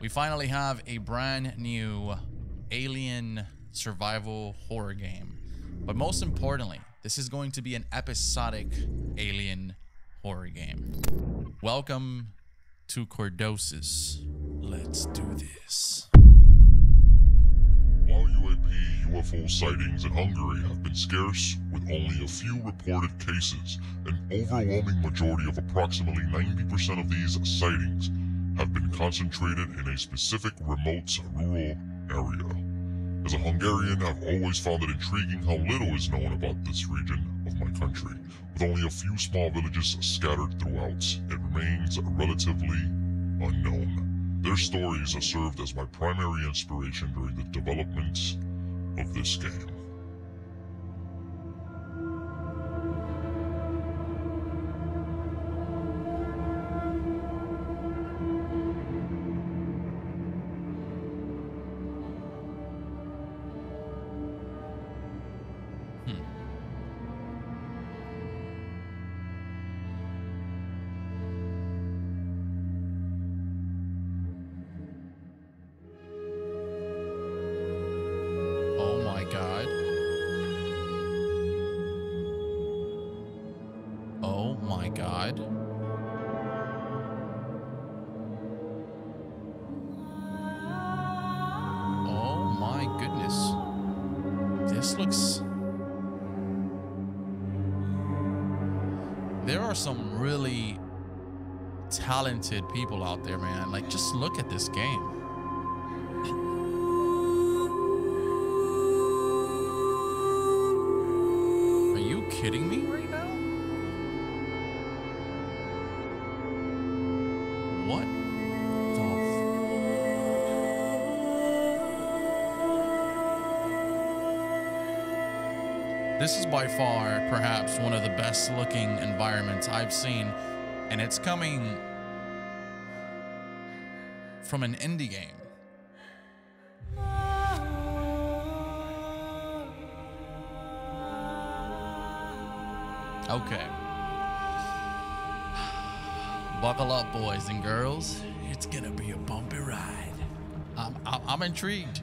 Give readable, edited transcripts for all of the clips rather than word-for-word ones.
We finally have a brand new alien survival horror game. But most importantly, this is going to be an episodic alien horror game. Welcome to Chordosis. Let's do this. While UAP UFO sightings in Hungary have been scarce, with only a few reported cases, an overwhelming majority of approximately 90% of these sightings have been concentrated in a specific remote rural area. As a Hungarian, I've always found it intriguing how little is known about this region of my country. With only a few small villages scattered throughout, it remains relatively unknown. Their stories have served as my primary inspiration during the development of this game. There are some really talented people out there, man. Like, just look at this game. Are you kidding me right now? What the f— This is by far perhaps one of the best looking environments I've seen, and it's coming from an indie game. Okay. Buckle up, boys and girls. It's gonna be a bumpy ride. I'm intrigued.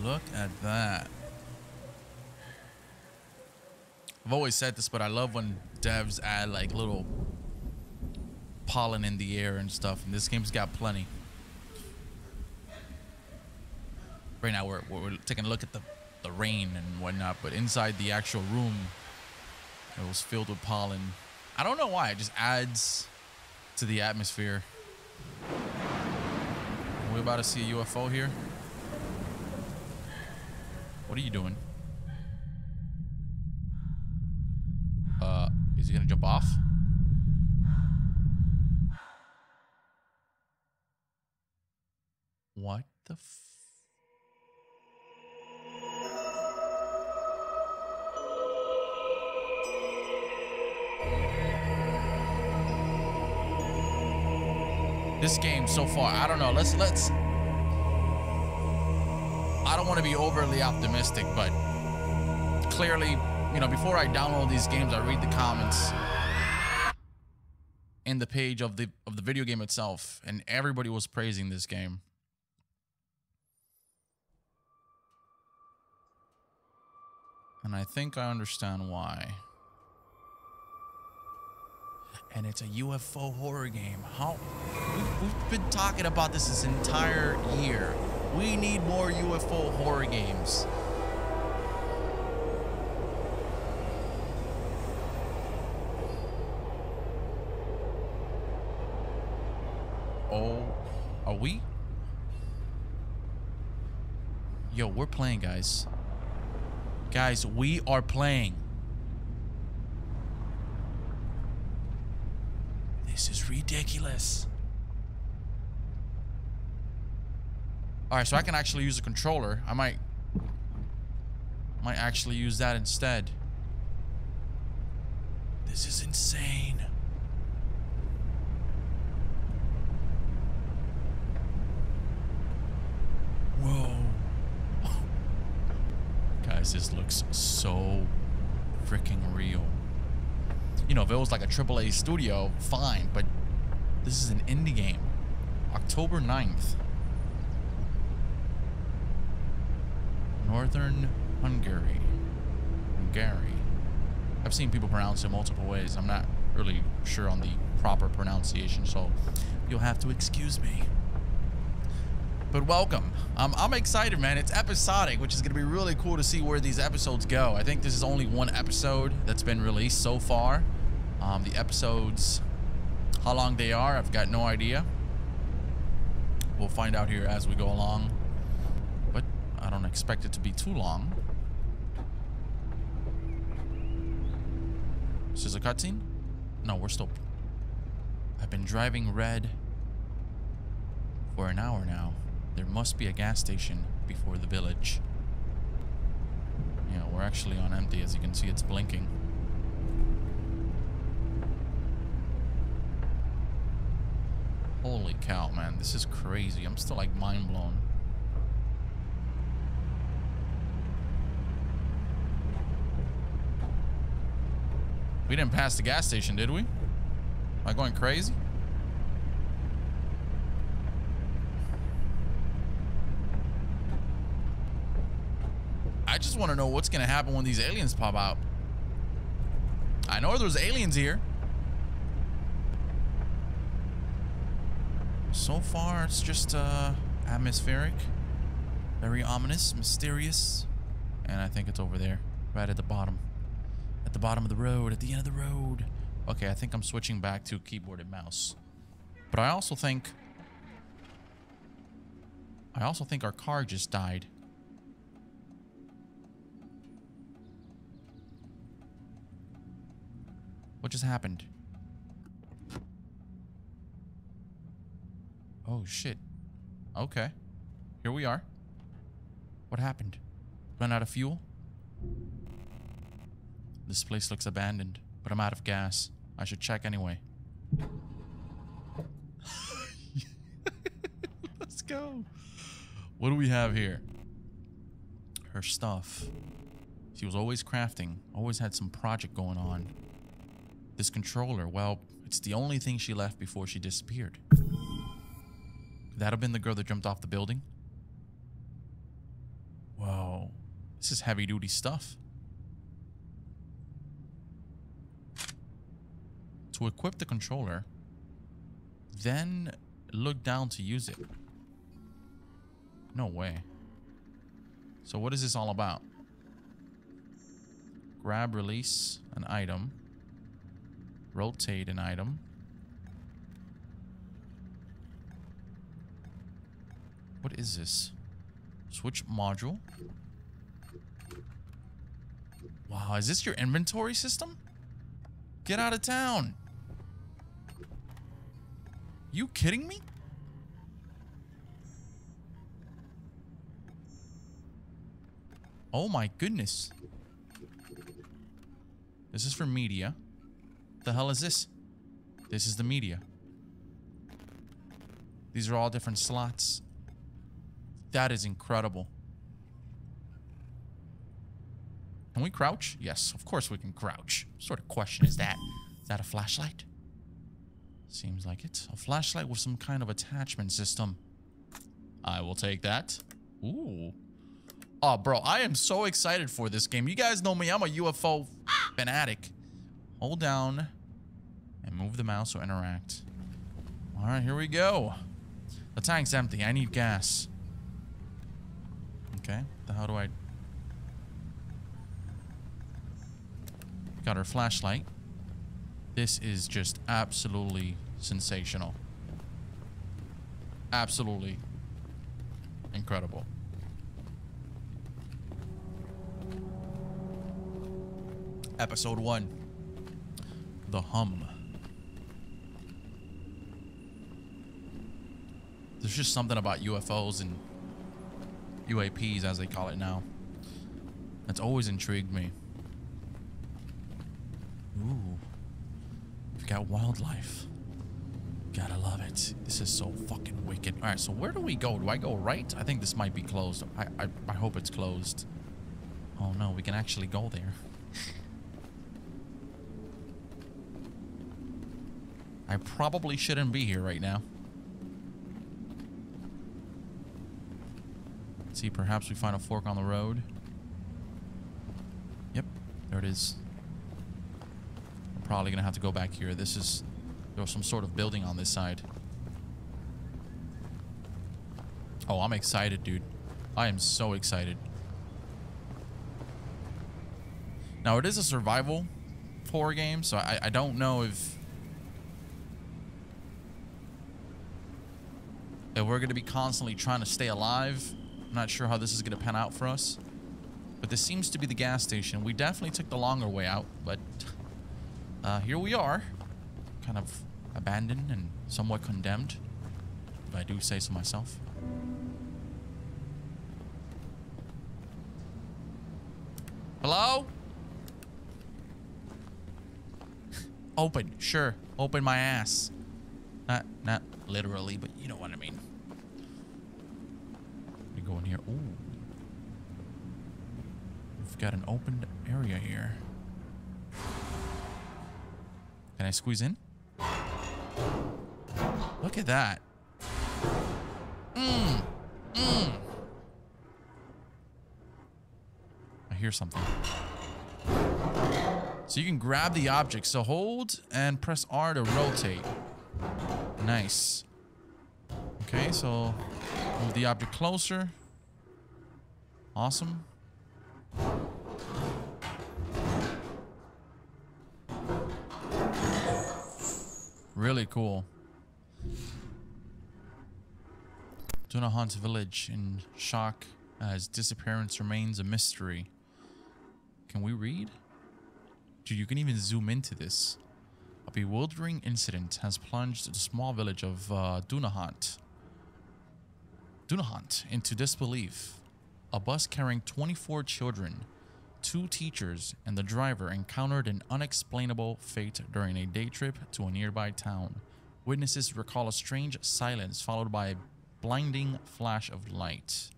Look at that. I've always said this, but I love when devs add like little pollen in the air and stuff, and this game's got plenty. Right now we're taking a look at the rain and whatnot, but inside the actual room, it was filled with pollen. I don't know why, it just adds to the atmosphere. Are we about to see a UFO here? What are you doing? Is he gonna jump off? What the f— This game so far, I don't know, let's I don't want to be overly optimistic, but clearly, you know, before I download these games, I read the comments in the page of the video game itself, and everybody was praising this game. And I think I understand why. And it's a UFO horror game. How? We've been talking about this entire year. We need more UFO horror games. Oh, are we? Yo, we're playing, guys. Guys, we are playing. This is ridiculous. All right, so I can actually use a controller. I might actually use that instead. This is insane. Whoa. guys. This looks so freaking real. You know, if it was like a AAA studio, fine, but this is an indie game. October 9th. Northern Hungary. Hungary. I've seen people pronounce it multiple ways. I'm not really sure on the proper pronunciation, so you'll have to excuse me. But welcome. I'm excited, man. It's episodic, which is going to be really cool to see where these episodes go. I think this is only one episode that's been released so far. The episodes, how long they are, I've got no idea. We'll find out here as we go along. But I don't expect it to be too long. Is this a cutscene? No, we're still... I've been driving red for an hour now. There must be a gas station before the village. Yeah, we're actually on empty. As you can see, it's blinking. Holy cow, man. This is crazy. I'm still, like, mind blown. We didn't pass the gas station, did we? Am I going crazy? I just want to know what's going to happen when these aliens pop out. I know there's aliens here. So far, it's just atmospheric, very ominous, mysterious. And I think it's over there, right at the bottom. At the bottom of the road, at the end of the road. Okay, I think I'm switching back to keyboard and mouse. But I also think... our car just died. What just happened? Oh, shit. Okay. Here we are. What happened? Run out of fuel? This place looks abandoned, but I'm out of gas. I should check anyway. Let's go. What do we have here? Her stuff. She was always crafting. Always had some project going on. This controller, well, it's the only thing she left before she disappeared. That'd have been the girl that jumped off the building. Whoa. This is heavy-duty stuff. To equip the controller, then look down to use it. No way. So what is this all about? Grab, release an item. Rotate an item. What is this? Switch module. Wow, is this your inventory system? Get out of town. You kidding me? Oh my goodness. This is for media. The hell is this? This is the media. These are all different slots. That is incredible. Can we crouch? Yes, of course we can crouch. What sort of question is that? Is that a flashlight? Seems like it. A flashlight with some kind of attachment system. I will take that. Ooh. Oh, bro, I am so excited for this game. You guys know me. I'm a UFO fanatic. Hold down and move the mouse or interact. All right, here we go. The tank's empty. I need gas. Okay, then how do I... Got her flashlight. This is just absolutely sensational. Absolutely incredible. Episode 1. The hum. There's just something about UFOs and UAPs, as they call it now, that's always intrigued me. Ooh. We've got wildlife. Gotta love it. This is so fucking wicked. Alright, so where do we go? Do I go right? I think this might be closed. I hope it's closed. Oh no, we can actually go there. I probably shouldn't be here right now. Let's see, perhaps we find a fork on the road. Yep, there it is. We're probably gonna have to go back here. This is... there's some sort of building on this side. Oh, I'm excited, dude. I am so excited. Now, it is a survival horror game, so I don't know if we're going to be constantly trying to stay alive. I'm not sure how this is going to pan out for us. But this seems to be the gas station. We definitely took the longer way out, but here we are. Kind of abandoned and somewhat condemned, if I do say so myself. Hello? Open, sure. Open my ass. Not literally, but you know what I mean. We go in here. Ooh. We've got an open area here. Can I squeeze in? Look at that. I hear something. So you can grab the object. So hold and press R to rotate. Nice. Okay, so move the object closer. Awesome. Really cool. Dunahont's village in shock as disappearance remains a mystery. Can we read? Dude, you can even zoom into this. A bewildering incident has plunged the small village of Dunahont into disbelief. A bus carrying 24 children, 2 teachers, and the driver encountered an unexplainable fate during a day trip to a nearby town. Witnesses recall a strange silence followed by a blinding flash of light.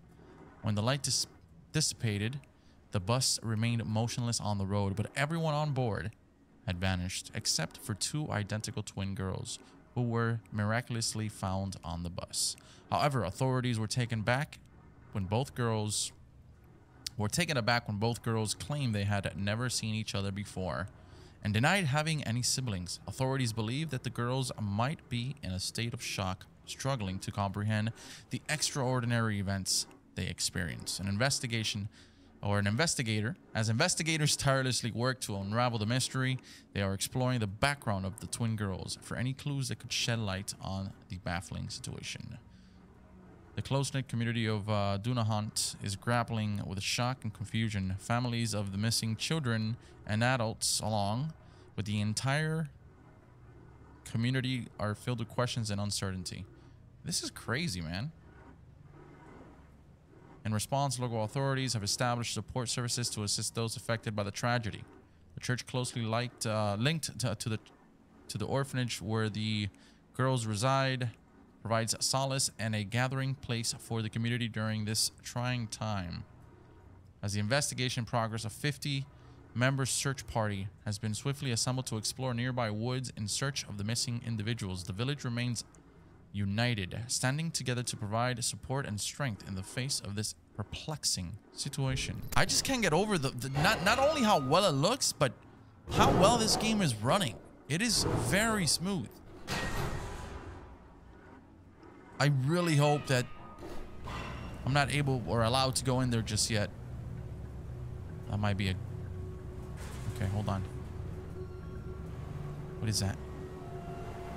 When the light dissipated, the bus remained motionless on the road, but everyone on board had vanished, except for 2 identical twin girls, who were miraculously found on the bus. However, authorities were taken aback when both girls claimed they had never seen each other before, and denied having any siblings. Authorities believe that the girls might be in a state of shock, struggling to comprehend the extraordinary events they experienced. As investigators tirelessly work to unravel the mystery, they are exploring the background of the twin girls for any clues that could shed light on the baffling situation. The close-knit community of Dunahont is grappling with shock and confusion. Families of the missing children and adults, along with the entire community, are filled with questions and uncertainty. This is crazy, man. In response, local authorities have established support services to assist those affected by the tragedy. The church closely linked to the orphanage where the girls reside provides solace and a gathering place for the community during this trying time. As the investigation progresses, a 50-member search party has been swiftly assembled to explore nearby woods in search of the missing individuals. The village remains united, standing together to provide support and strength in the face of this perplexing situation. I just can't get over not only how well it looks, but how well this game is running. It is very smooth. I really hope that I'm not able or allowed to go in there just yet. That might be a... okay, hold on. What is that?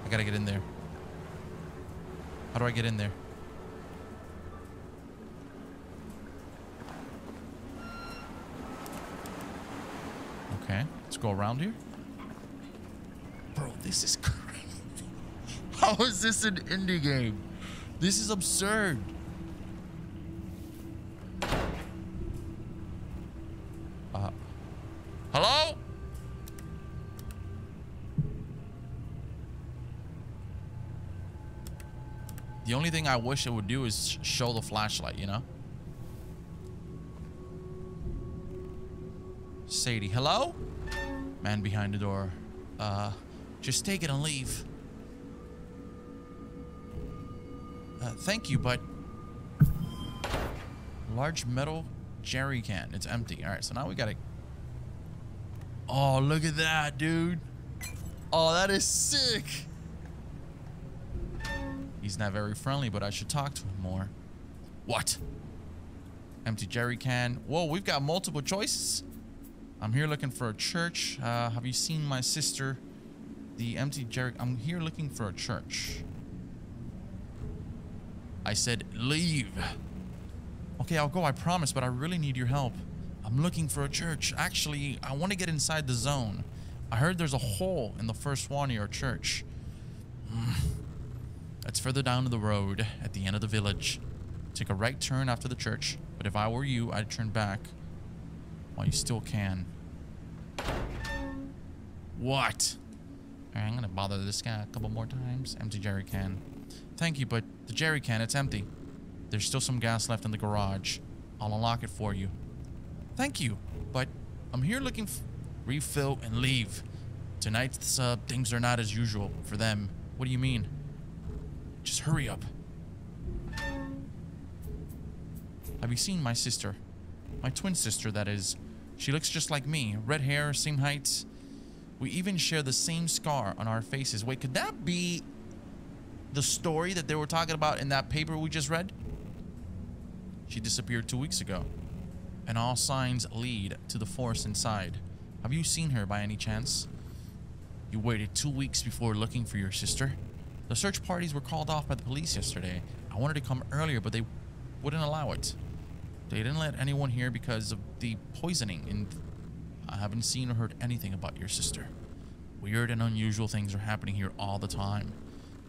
I gotta get in there. How do I get in there? Okay, let's go around here. Bro, this is crazy. How is this an indie game? This is absurd. Hello? The only thing I wish it would do is show the flashlight, you know? Sadie. Hello? Man behind the door. Just take it and leave. Thank you, but... Large metal jerry can. It's empty. Alright, so now we gotta... Oh, look at that, dude. Oh, that is sick. He's not very friendly, but I should talk to him more. What? Empty jerry can. Whoa, we've got multiple choices. I'm here looking for a church. Have you seen my sister? The empty jerry... I'm here looking for a church. I said leave. Okay, I'll go, I promise, but I really need your help. I'm looking for a church. Actually, I want to get inside the zone. I heard there's a hole in the first one of your church. That's further down the road at the end of the village. Take a right turn after the church, but if I were you, I'd turn back while you still can. What? All right, I'm gonna bother this guy a couple more times. Empty jerry can. Thank you, but the jerry can, it's empty. There's still some gas left in the garage. I'll unlock it for you. Thank you, but I'm here looking for... Refill and leave. Tonight's things are not as usual for them. What do you mean? Just hurry up. Have you seen my sister? My twin sister, that is. She looks just like me. Red hair, same height. We even share the same scar on our faces. Wait, could that be... the story that they were talking about in that paper we just read? She disappeared 2 weeks ago, and all signs lead to the forest inside. Have you seen her by any chance? You waited 2 weeks before looking for your sister. The search parties were called off by the police yesterday. I wanted to come earlier, but they wouldn't allow it. They didn't let anyone here because of the poisoning, and I haven't seen or heard anything about your sister. Weird and unusual things are happening here all the time.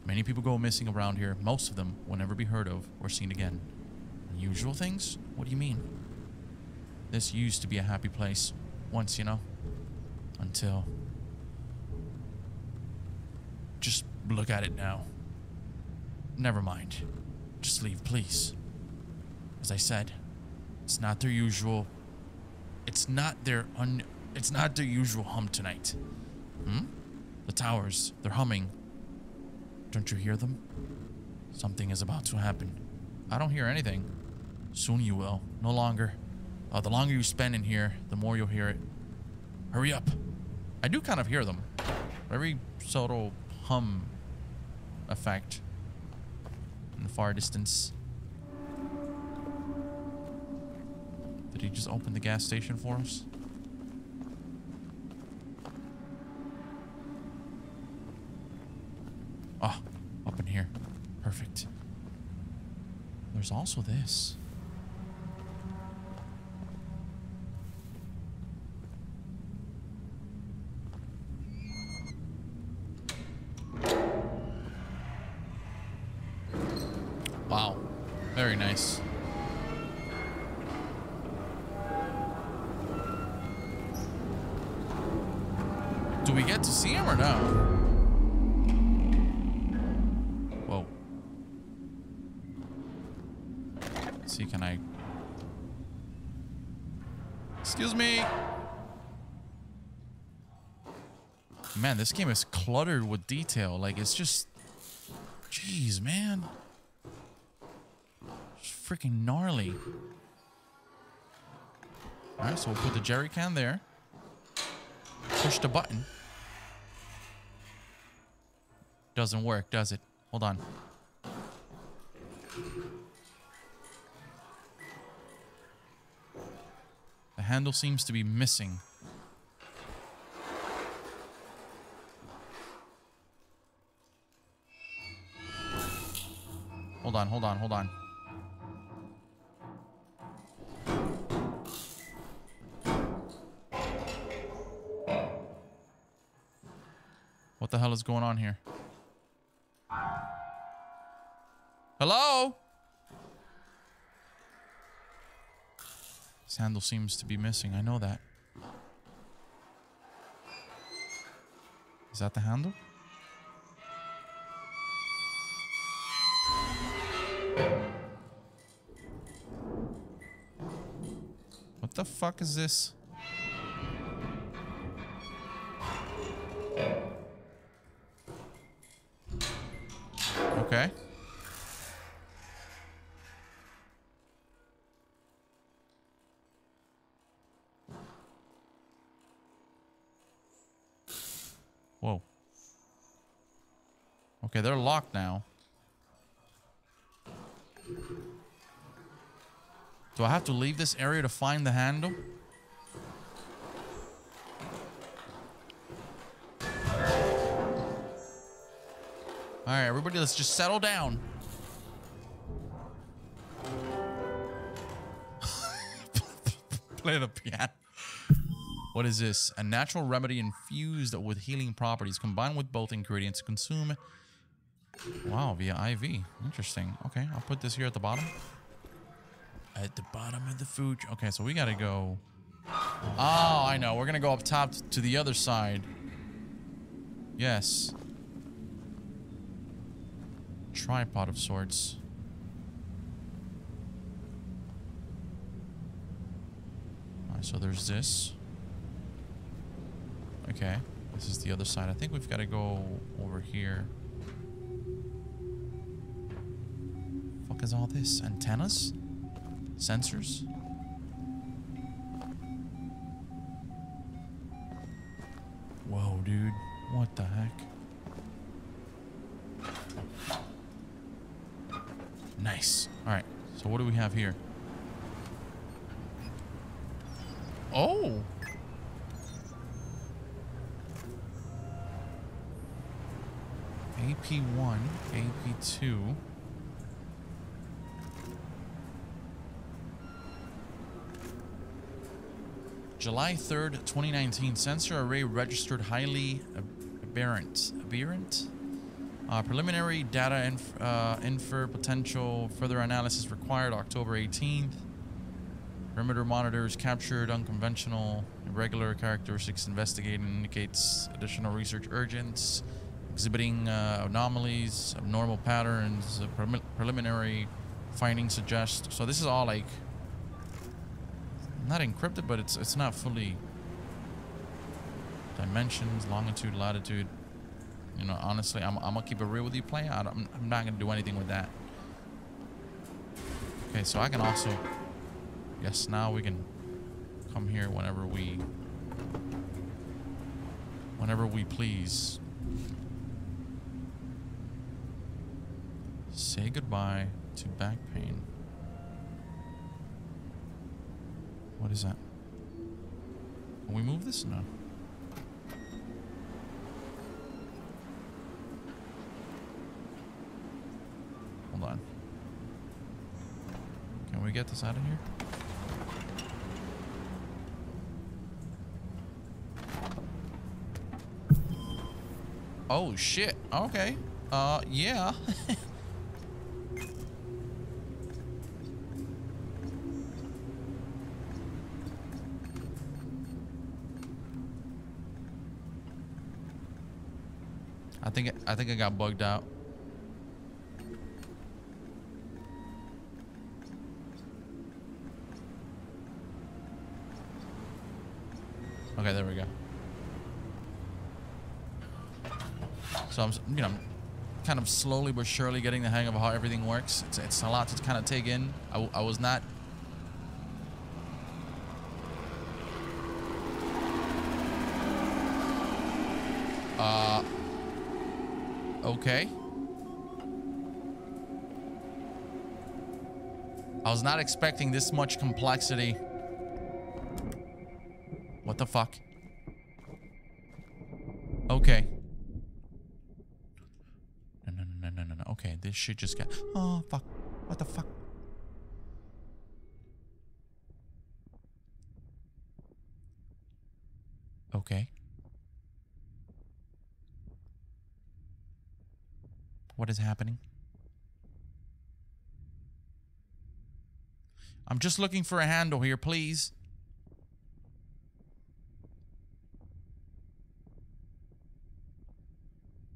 Many people go missing around here. Most of them will never be heard of or seen again. Unusual things? What do you mean? This used to be a happy place. Once, you know. Until... Just look at it now. Never mind. Just leave, please. As I said, it's not their usual... It's not their usual hum tonight. Hmm? The towers, they're humming. Don't you hear them? Something is about to happen. I don't hear anything. Soon you will. No longer. The longer you spend in here, the more you'll hear it. Hurry up. I do kind of hear them. Very subtle hum effect in the far distance. Did he just open the gas station for us? Oh, up in here. Perfect. There's also this. Wow. Very nice. Do we get to see him or no? Can I? Excuse me. Man, this game is cluttered with detail. Like, it's just... Jeez, man. It's freaking gnarly. Alright, so we'll put the jerry can there. Push the button. Doesn't work, does it? Hold on. The handle seems to be missing. Hold on, hold on, hold on. What the hell is going on here? Hello? This handle seems to be missing. I know that. Is that the handle? What the fuck is this? Okay, they're locked now. Do I have to leave this area to find the handle? Alright, everybody, let's just settle down. Play the piano. What is this? A natural remedy infused with healing properties. Combined with both ingredients to consume. Wow, via IV. Interesting. Okay, I'll put this here at the bottom. At the bottom of the food. Okay, so we gotta go... Oh, I know. We're gonna go up top to the other side. Yes. Tripod of sorts. Alright, so there's this. Okay, this is the other side. I think we've got to go over here. What the fuck is all this? Antennas? Sensors? Whoa, dude. What the heck? Nice. Alright, so what do we have here? Oh! AP1, AP2. July 3rd, 2019. Sensor array registered highly aberrant. Aberrant? Preliminary data infer potential. Further analysis required. October 18th. Perimeter monitors captured unconventional, irregular characteristics investigated. Indicates additional research urgent. Exhibiting anomalies, abnormal patterns, preliminary findings suggest. So this is all like not encrypted, but it's not fully dimensions, longitude, latitude. You know, honestly, I'm gonna keep it real with you, player. I'm not gonna do anything with that. Okay, so I can also yes, now we can come here whenever we please. Say goodbye to back pain. What is that? Can we move this? No. Hold on. Can we get this out of here? Oh, shit. Okay. Yeah. I think I got bugged out. Okay, there we go. So I'm, you know, kind of slowly but surely getting the hang of how everything works. It's a lot to kind of take in. I was not. Okay. I was not expecting this much complexity. What the fuck? Okay. No. Okay, this shit just got... Oh, fuck. What the fuck? Okay. What is happening? I'm just looking for a handle here, please.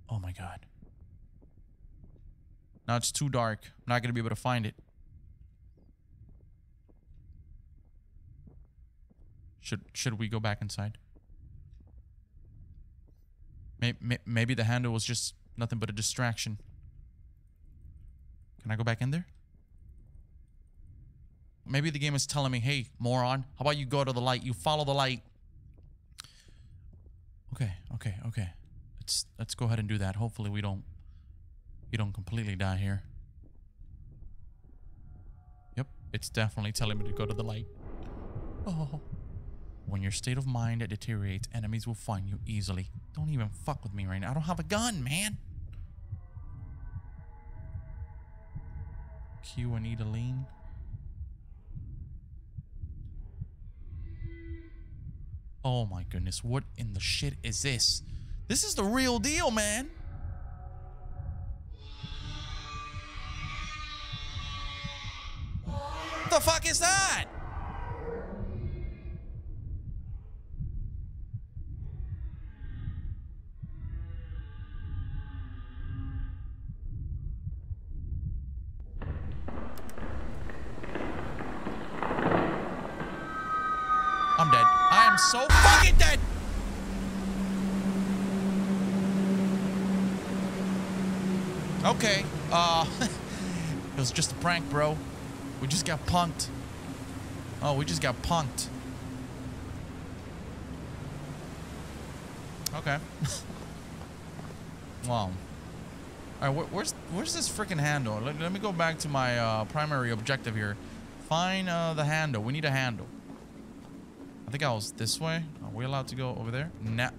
Oh my god. Now it's too dark. I'm not going to be able to find it. Should we go back inside? Maybe the handle was just nothing but a distraction. Can I go back in there? Maybe the game is telling me, hey, moron, how about you go to the light? You follow the light. Okay. Let's go ahead and do that. Hopefully we don't You don't completely die here. Yep, it's definitely telling me to go to the light. Oh. When your state of mind deteriorates, enemies will find you easily. Don't even fuck with me right now. I don't have a gun, man. Q and E to lean. Oh my goodness, what in the shit is this? This is the real deal, man. What the fuck is that? I'm dead. I am so fucking dead! Okay, it was just a prank, bro. We just got punked. Oh, we just got punked. Okay. Wow. Alright, where's this freaking handle? Let me go back to my primary objective here. Find the handle. We need a handle. I think I was this way. Are we allowed to go over there? No.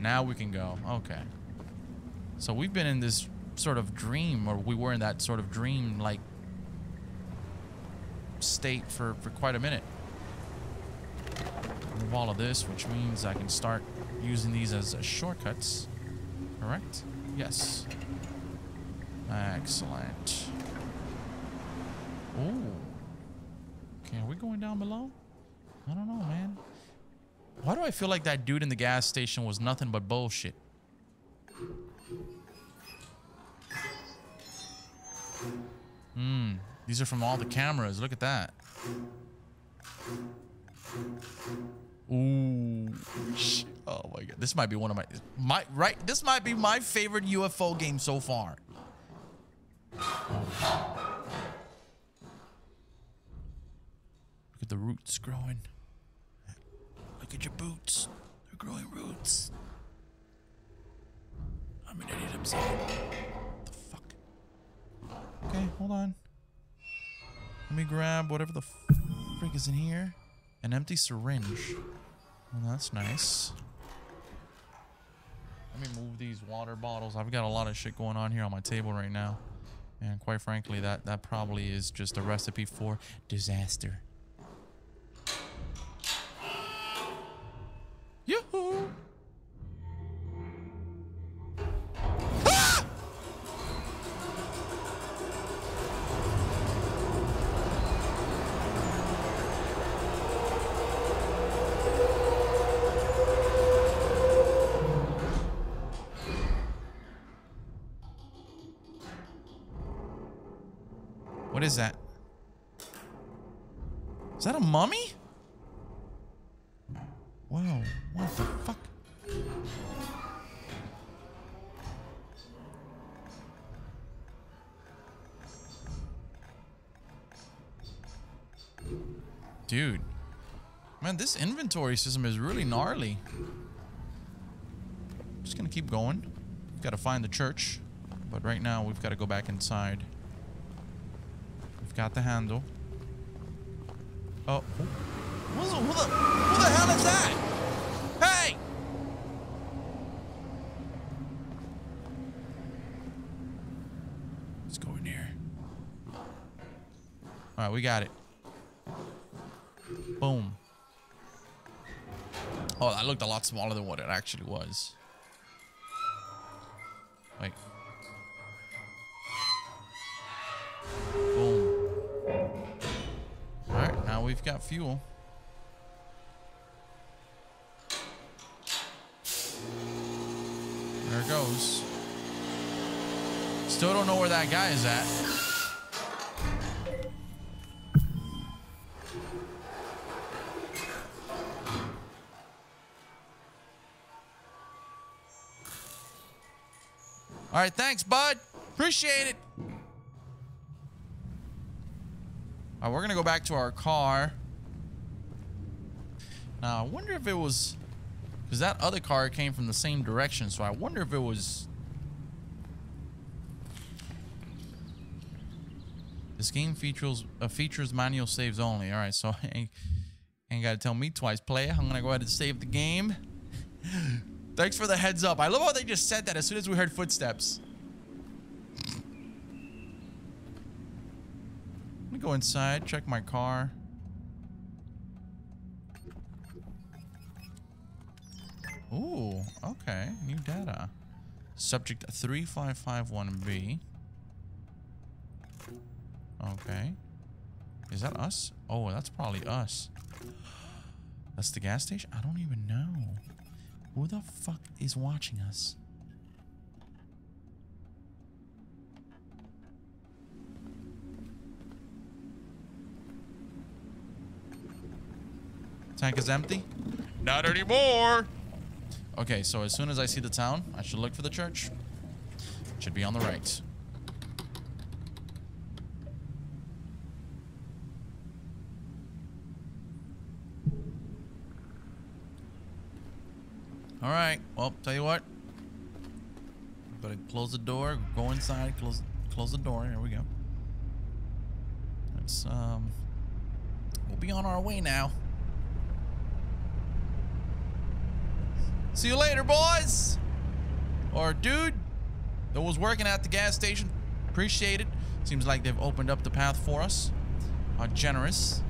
Now we can go. Okay. So we've been in this sort of dream, or we were in that sort of dream-like state for quite a minute. Move all of this, which means I can start using these as shortcuts. Correct? Yes. Excellent. Ooh. Okay, are we going down below? I don't know, man. Why do I feel like that dude in the gas station was nothing but bullshit? These are from all the cameras. Look at that. Ooh. Oh my god. This might be one of my right. This might be my favorite UFO game so far. Look at the roots growing. Look at your boots. They're growing roots. I'm an idiot himself. What the fuck? Okay, hold on. Let me grab whatever the frig is in here. An empty syringe. Well, that's nice. Let me move these water bottles. I've got a lot of shit going on here on my table right now. And quite frankly, that probably is just a recipe for disaster. Yoo-hoo! Ah! What is that? Is that a mummy? Wow, what the fuck? Dude. Man, this inventory system is really gnarly. Just gonna keep going. We've got to find the church. But right now, we've got to go back inside. We've got the handle. Oh. Who the hell is that? Hey! Let's go in here. Alright, we got it. Boom. Oh, that looked a lot smaller than what it actually was. Wait. Boom. Alright, now we've got fuel. There it goes. Still don't know where that guy is at. All right, thanks, bud. Appreciate it. All right, we're gonna go back to our car. Now, I wonder if it was... Because that other car came from the same direction, so I wonder if it was This game features manual saves only. All right, so ain't got to tell me twice, player. I'm going to go ahead and save the game. Thanks for the heads up. I love how they just said that as soon as we heard footsteps. Let me go inside, check my car. Ooh, okay. New data. Subject 3551B. Okay. Is that us? Oh, that's probably us. That's the gas station? I don't even know. Who the fuck is watching us? Tank is empty? Not anymore! Okay, so as soon as I see the town, I should look for the church. It should be on the right. All right. Well, tell you what. Gotta close the door. Go inside. Close the door. Here we go. Let's we'll be on our way now. See you later, boys! Or dude that was working at the gas station. Appreciate it. Seems like they've opened up the path for us. Are generous.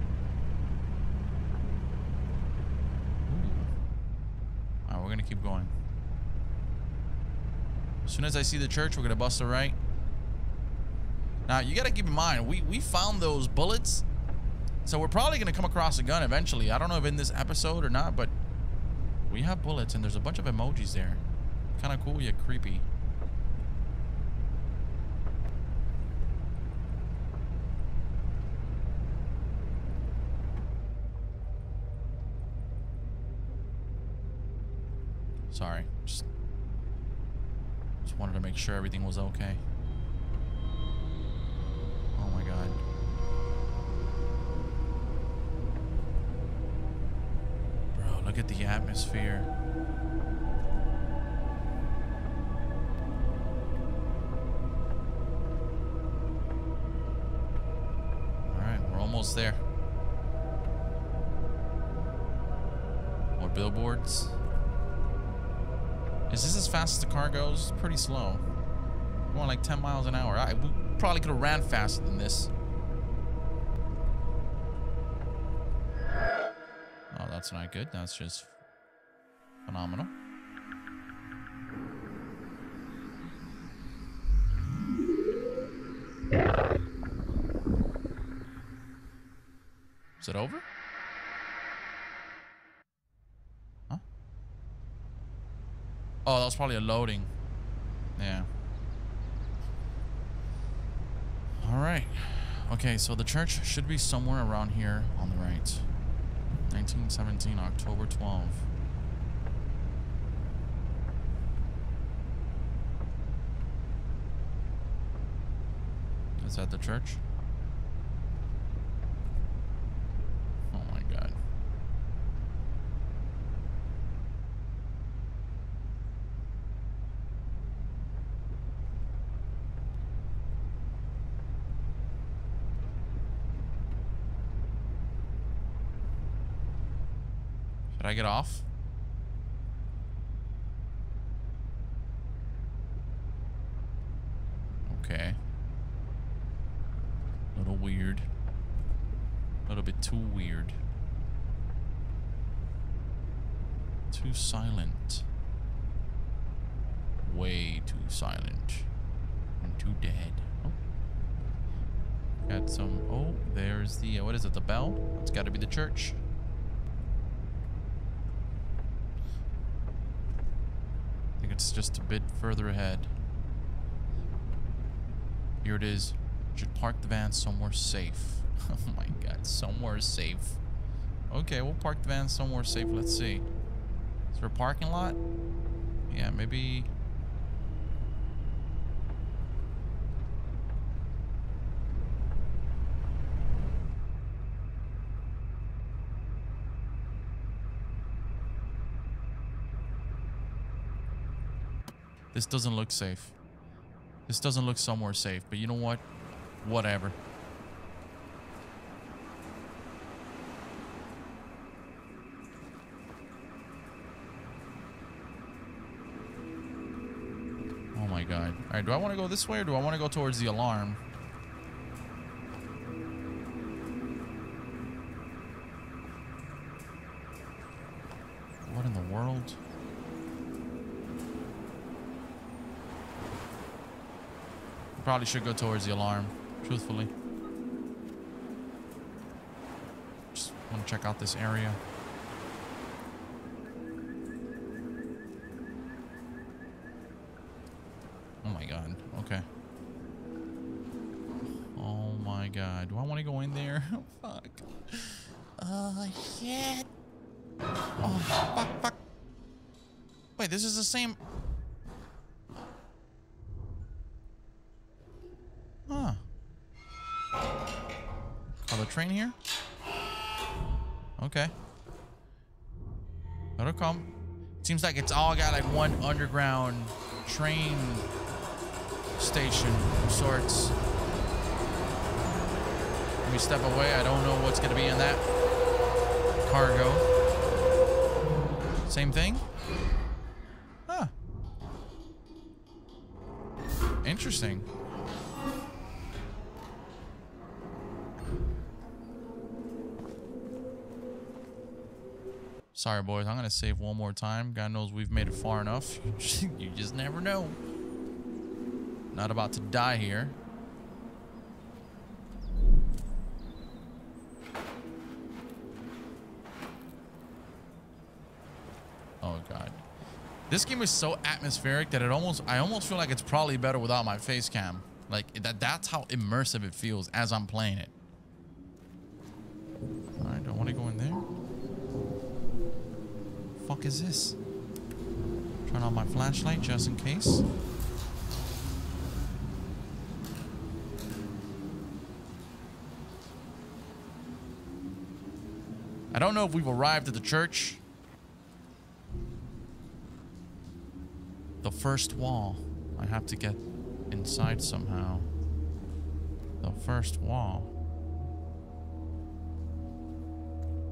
Alright, we're gonna keep going. As soon as I see the church, we're gonna bust a right. Now you gotta keep in mind, we found those bullets. So we're probably gonna come across a gun eventually. I don't know if in this episode or not, but we have bullets, and there's a bunch of emojis there. Kind of cool, yet creepy. Sorry. Just wanted to make sure everything was okay. Oh my god. Look at the atmosphere. All right, we're almost there. More billboards. Is this as fast as the car goes? Pretty slow. Going like 10 miles an hour. We probably could have ran faster than this. That's not good. That's just phenomenal. Is it over? Huh? Oh, that was probably a loading. Yeah. All right. Okay, so the church should be somewhere around here on the right. 1917, October 12. Is that the church? Oh my god. Did I get off? Okay. A little weird. A little bit too weird. Too silent. Way too silent. And too dead. Oh. Got some... Oh, there's the... What is it? The bell? It's got to be the church. It's just a bit further ahead. Here it is. Should park the van somewhere safe. Oh my god, somewhere safe. Okay, we'll park the van somewhere safe. Let's see. Is there a parking lot? Yeah, maybe. This doesn't look safe. This doesn't look somewhere safe, but you know what? Whatever. guide. All right, do I want to go this way or do I want to go towards the alarm? What in the world? Probably should go towards the alarm, truthfully. Just want to check out this area. Oh my god. Okay. Oh my god. Do I want to go in there? Oh, fuck. Oh, shit. Oh, fuck, fuck. Wait, this is the same... Huh. Call the train here? Okay. That'll come. Seems like it's all got like one underground train station of sorts. Let me step away. I don't know what's going to be in that. Cargo. Same thing? Huh. Interesting. Sorry, boys. I'm going to save one more time. God knows we've made it far enough. You just never know. Not about to die here. This game is so atmospheric that I almost feel like it's probably better without my face cam. Like that's how immersive it feels as I'm playing it. I don't want to go in there. Fuck is this? Turn on my flashlight just in case. I don't know if we've arrived at the church. The first wall. I have to get inside somehow. The first wall.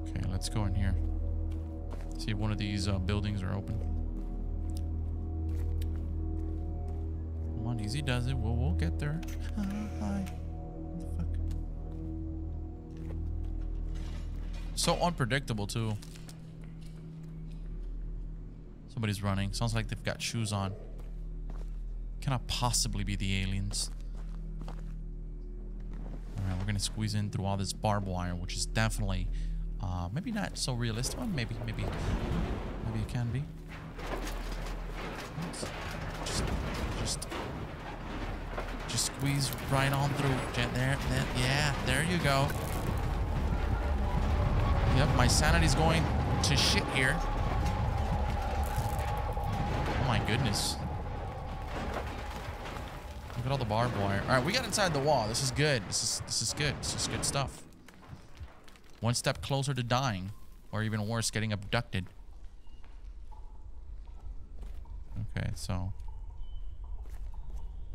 Okay, let's go in here. See if one of these buildings are open. Come on, easy does it. We'll get there. Hi. What the fuck? So unpredictable too. Somebody's running. Sounds like they've got shoes on. Cannot possibly be the aliens. Alright, we're gonna squeeze in through all this barbed wire, which is definitely maybe not so realistic. Well, maybe it can be. Just squeeze right on through. There, yeah, there you go. Yep, my sanity's going to shit here. My goodness. Look at all the barbed wire. All right, we got inside the wall. This is good. This is good. This is good stuff. One step closer to dying, or even worse, getting abducted. Okay, so a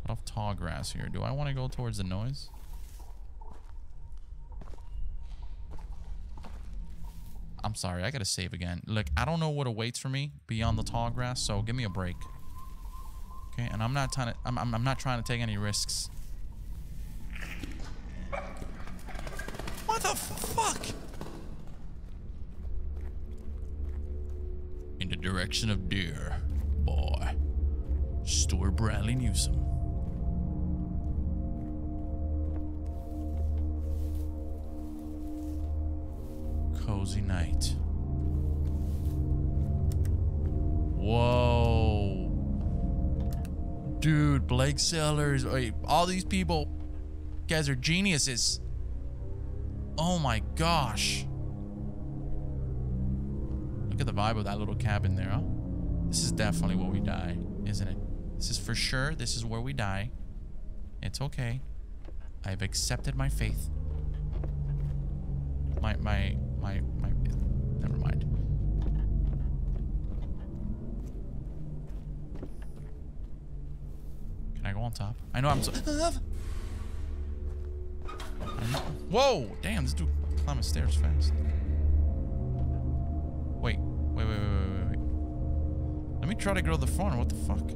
lot of tall grass here. Do I want to go towards the noise? I'm sorry, I gotta save again. Look, I don't know what awaits for me beyond the tall grass, so give me a break. Okay, and I'm not trying to. I'm not trying to take any risks. What the fuck? In the direction of deer, boy. Stuart Bradley Newsom. Cozy night. Whoa. Dude, Blake Sellers. Wait, all these people. You guys are geniuses. Oh my gosh. Look at the vibe of that little cabin there. Huh? This is definitely where we die, isn't it? This is for sure. This is where we die. It's okay. I've accepted my faith. My never mind. Can I go on top? I know I'm so I know. Whoa! Damn, this dude climbed the stairs fast. Wait. Let me try to go to the front. What the fuck?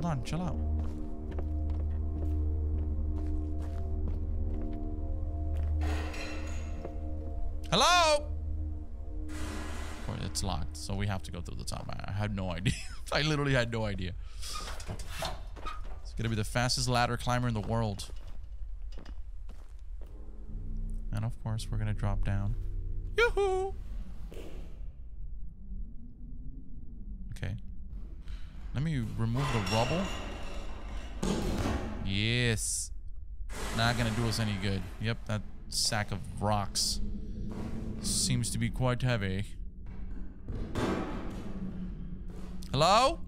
Hold on, chill out. Hello? It's locked, so we have to go through the top. I had no idea. I literally had no idea. It's gonna be the fastest ladder climber in the world. And of course, we're gonna drop down. Yoo-hoo! Okay. Let me remove the rubble. Yes. Not gonna do us any good. Yep, that sack of rocks seems to be quite heavy. Hello?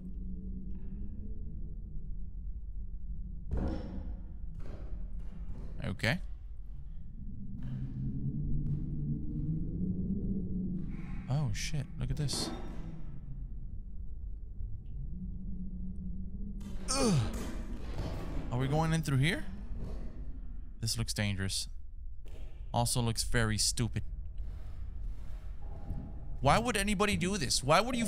Okay. Oh shit, look at this. Ugh. Are we going in through here? This looks dangerous. Also looks very stupid. Why would anybody do this? Why would you...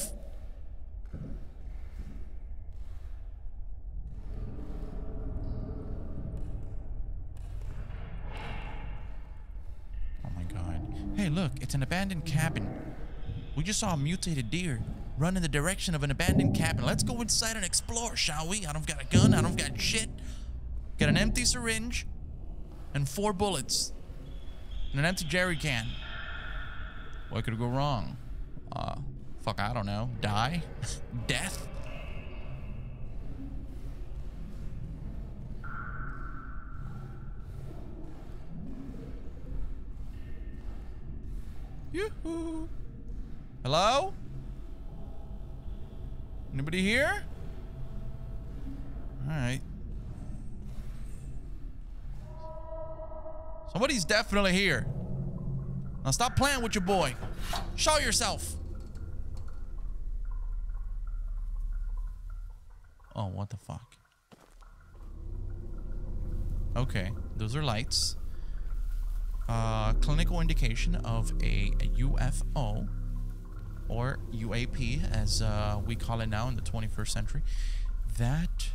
Oh my god. Hey look, it's an abandoned cabin. We just saw a mutated deer run in the direction of an abandoned cabin. Let's go inside and explore, shall we? I don't got a gun, I don't got shit. Got an empty syringe and 4 bullets and an empty jerry can. What could go wrong? Fuck, I don't know. Die? Death? Yoo-hoo! Hello? Anybody here? Alright. Somebody's definitely here. Now stop playing with your boy. Show yourself. Oh, what the fuck? Okay, those are lights. Clinical indication of a UFO or UAP as we call it now in the 21st century. That...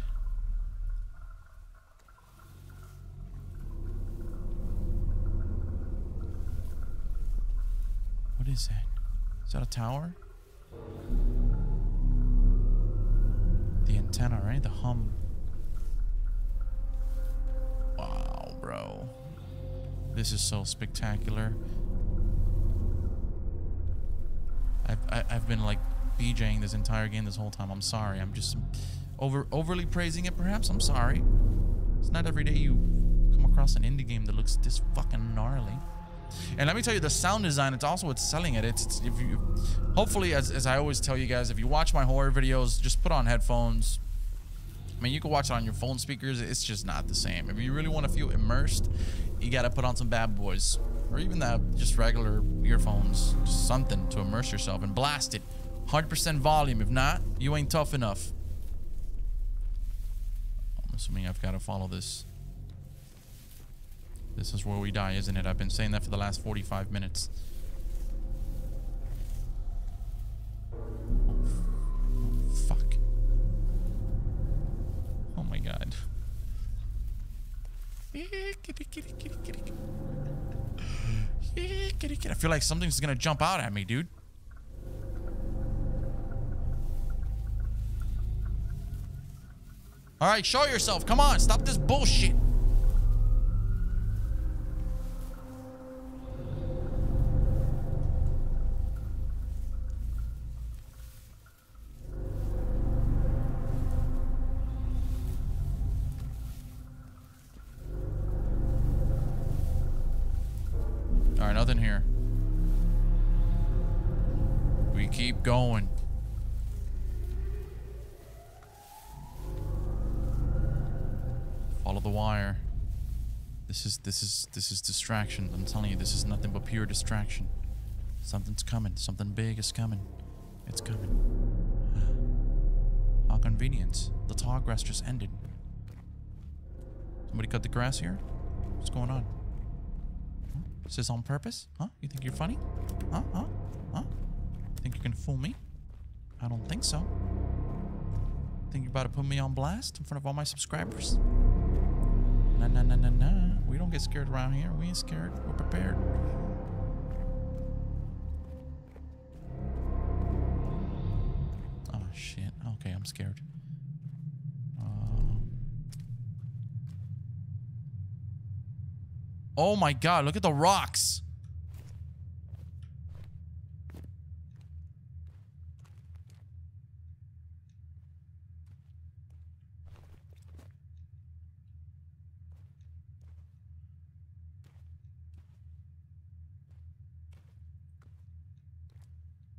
What is that? Is that a tower? The antenna, right? The hum. Wow, bro. This is so spectacular. I've been like BJing this entire game this whole time. I'm sorry. I'm just overly praising it perhaps. I'm sorry. It's not every day you come across an indie game that looks this fucking gnarly. And let me tell you, the sound design, it's also what's selling it. It's if you, hopefully, as I always tell you guys, if you watch my horror videos, just put on headphones. I mean, you can watch it on your phone speakers. It's just not the same. If you really want to feel immersed, you got to put on some bad boys. Or even that, just regular earphones. Just something to immerse yourself and blast it. 100% volume. If not, you ain't tough enough. I'm assuming I've got to follow this. This is where we die, isn't it? I've been saying that for the last 45 minutes. Oh, fuck. Oh my god. I feel like something's gonna jump out at me, dude. Alright, show yourself. Come on, stop this bullshit. Nothing here. We keep going. Follow the wire. This is distraction. I'm telling you, this is nothing but pure distraction. Something's coming. Something big is coming. It's coming. How convenient. The tall grass just ended. Somebody cut the grass here? What's going on? Is this on purpose? Huh? You think you're funny? Huh? Huh? Huh? Think you can fool me? I don't think so. Think you're about to put me on blast in front of all my subscribers? Nah, nah, nah, nah, nah. We don't get scared around here. We ain't scared. We're prepared. Oh, shit. Okay, I'm scared. Oh my god, look at the rocks!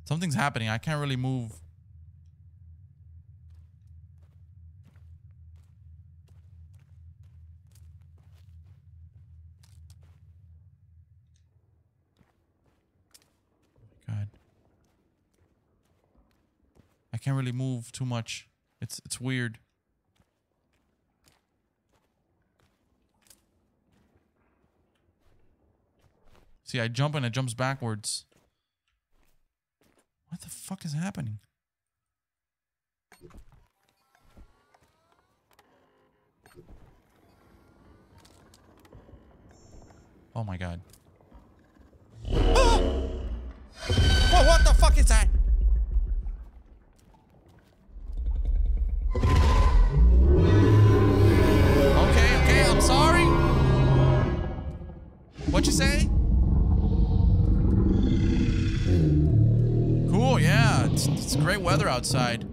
Something's happening. I can't really move. Oh my god. I can't really move too much. It's weird. See, I jump and it jumps backwards. What the fuck is happening? Oh my god. Ah! Whoa, what the fuck is that? Okay, okay, I'm sorry. What'd you say? It's great weather outside.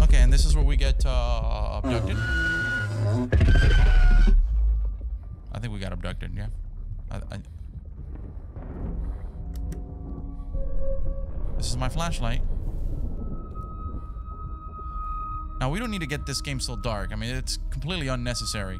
Okay, and this is where we get abducted. I think we got abducted, yeah. This is my flashlight. Now, we don't need to get this game so dark. I mean, it's completely unnecessary.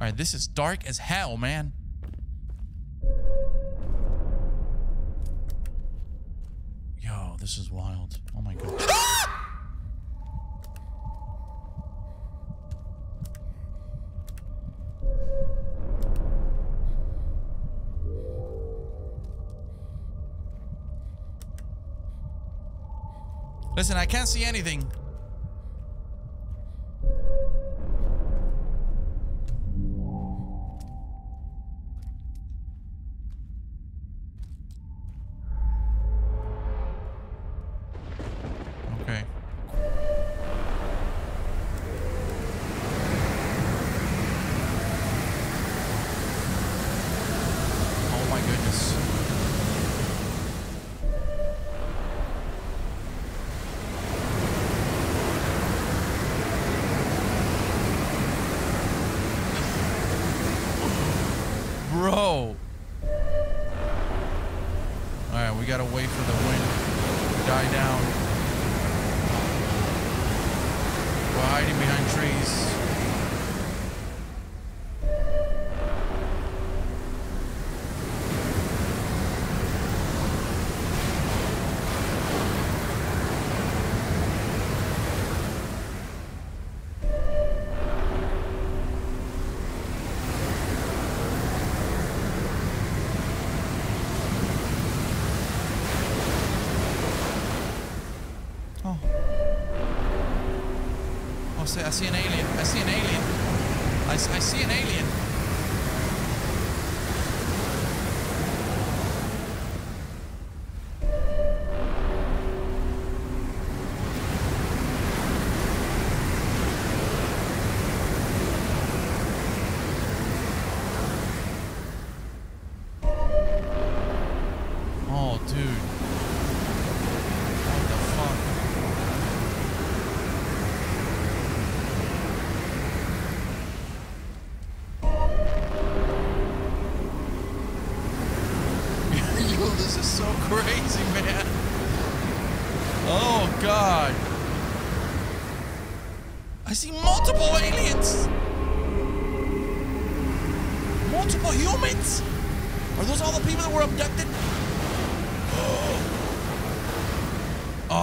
Alright, this is dark as hell, man. Yo, this is wild. Oh my god. Ah! Listen, I can't see anything. I see an alien. I see an alien. I see an alien.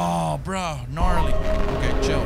Oh, bro, gnarly. Okay, chill.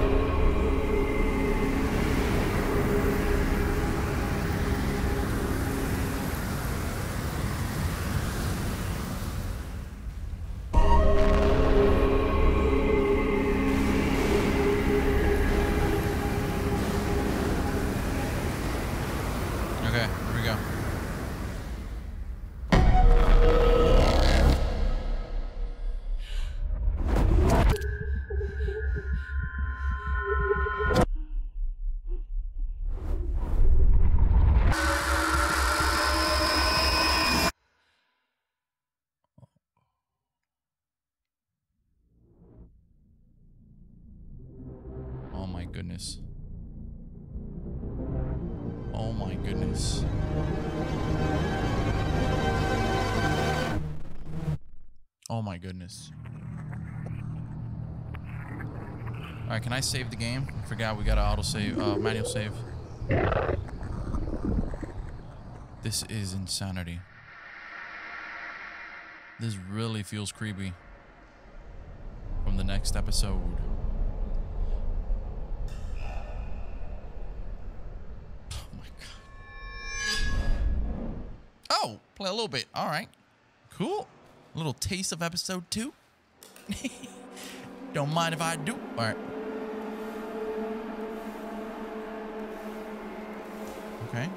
goodness. Oh my goodness. Oh my goodness. Alright, can I save the game? I forgot we gotta auto-save, manual save. This is insanity. This really feels creepy. From the next episode. Oh my god. Oh! Play a little bit. Alright. Cool. A little taste of episode 2. Don't mind if I do. Alright. Okay.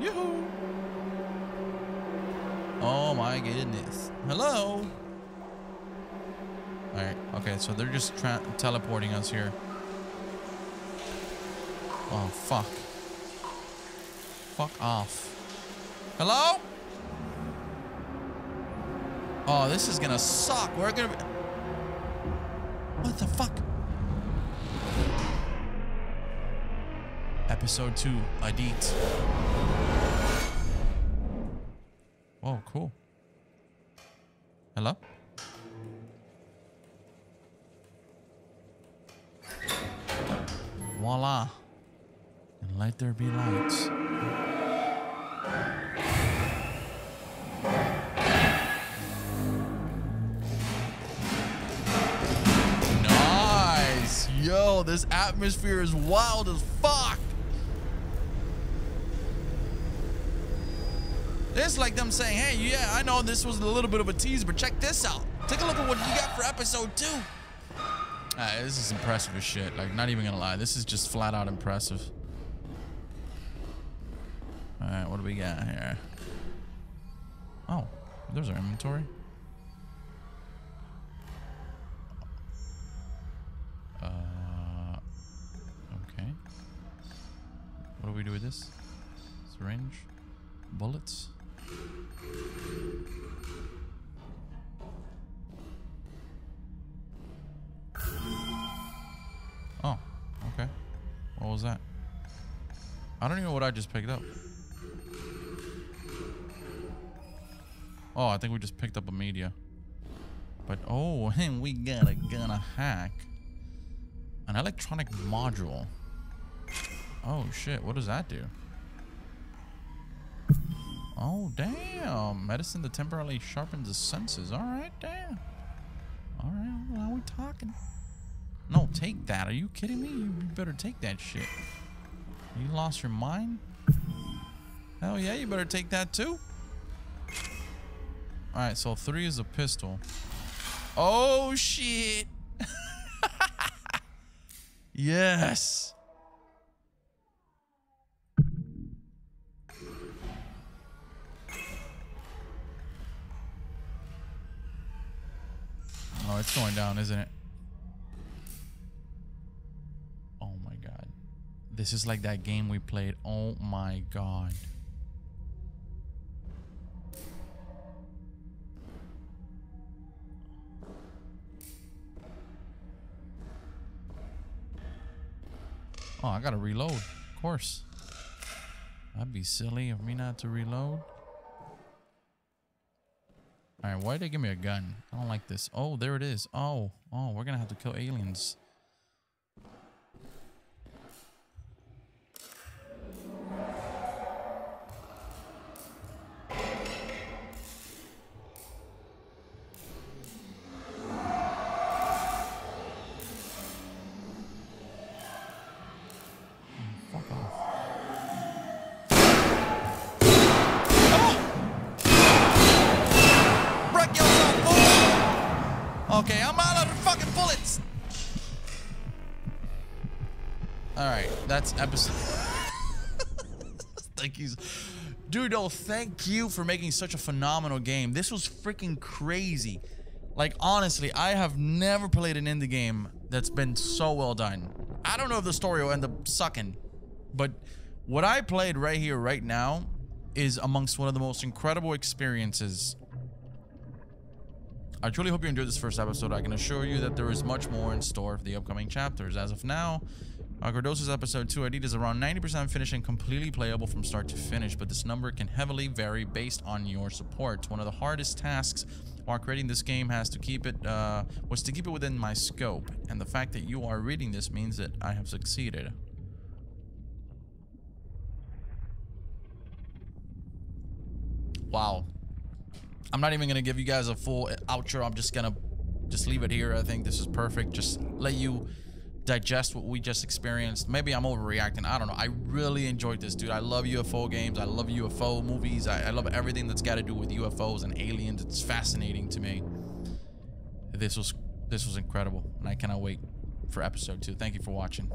Yoo-hoo! Oh my goodness. Hello! Alright, okay, so they're just teleporting us here. Oh, fuck. Fuck off. Hello? Oh, this is gonna suck. We're gonna be... What the fuck? Episode 2, Adit. Oh, cool. Hello? Voila. And let there be lights. Nice! Yo, this atmosphere is wild as fuck! It's like them saying, hey, yeah, I know this was a little bit of a tease, but check this out. Take a look at what you got for episode 2. This is impressive as shit. Like, not even gonna lie. This is just flat out impressive. Alright, what do we got here? Oh, there's our inventory. Okay. What do we do with this? Syringe? Bullets? Oh, okay. What was that? I don't even know what I just picked up. Oh, I think we just picked up a media. But oh, and we got a gun, a hack. An electronic module. Oh shit, what does that do? Oh, damn. Medicine that temporarily sharpens the senses. All right, damn. All right, well, now we're talking. No, take that. Are you kidding me? You better take that shit. You lost your mind? Hell yeah, you better take that too. All right, so 3 is a pistol. Oh, shit. Yes. Oh, it's going down, isn't it? Oh my god. This is like that game we played. Oh my god. Oh, I gotta reload. Of course. That'd be silly of me not to reload. All right, why'd they give me a gun? I don't like this. Oh, there it is. Oh, oh, we're gonna have to kill aliens. Okay, I'm out of fucking bullets. All right, that's episode. Thank you, dude. Oh, thank you for making such a phenomenal game. This was freaking crazy. Like honestly, I have never played an indie game that's been so well done. I don't know if the story will end up sucking, but what I played right here, right now, is amongst one of the most incredible experiences. I truly hope you enjoyed this first episode. I can assure you that there is much more in store for the upcoming chapters. As of now, On Chordosis episode 2, Edith is around 90% finished and completely playable from start to finish, but this number can heavily vary based on your support. One of the hardest tasks while creating this game was to keep it within my scope, and the fact that you are reading this means that I have succeeded. Wow. I'm not even going to give you guys a full outro. I'm just going to leave it here. I think this is perfect. Just let you digest what we just experienced. Maybe I'm overreacting, I don't know. I really enjoyed this, dude. I love UFO games. I love UFO movies. I love everything that's got to do with UFOs and aliens. It's fascinating to me. This was incredible, and I cannot wait for episode 2. Thank you for watching.